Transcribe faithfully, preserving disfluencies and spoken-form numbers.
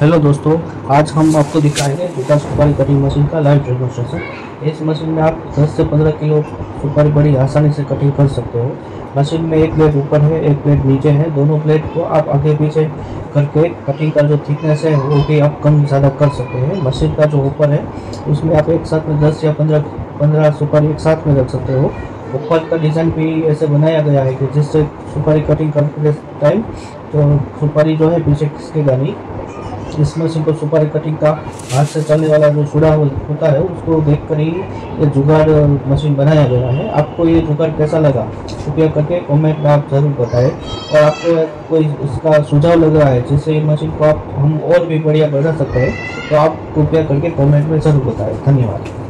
Hello दोस्तों, आज हम आपको दिखाएंगे जुगाड़ सुपारी कटिंग मशीन का लाइव डेमोस्ट्रेशन। इस मशीन में आप दस से पंद्रह किलो सुपारी बड़ी आसानी से कटिंग कर सकते हो। मशीन में एक प्लेट ऊपर है, एक प्लेट नीचे है। दोनों प्लेट को आप आगे पीछे करके कटिंग का जो थिकनेस है वो भी आप कम ज़्यादा कर सकते हैं। मशीन का जो ऊपर है उसमें आप एक साथ में दस या पंद्रह पंद्रह सुपारी एक साथ में रख सकते हो। ऊपर का डिज़ाइन भी ऐसे बनाया गया है कि जिससे सुपारी कटिंग करते टाइम तो सुपारी जो है पीछे खिसकेगा नहीं। इस मशीन को सुपारी कटिंग का हाथ से चलने वाला जो सूड़ा होता है उसको देखकर ही ये जुगाड़ मशीन बनाया गया है। आपको ये जुगाड़ कैसा लगा कृपया करके कमेंट में आप ज़रूर बताएं, और आपको कोई इसका सुझाव लग रहा है जिससे ये मशीन को आप हम और भी बढ़िया बना सकते हैं तो आप कृपया करके कमेंट में ज़रूर बताएं। धन्यवाद।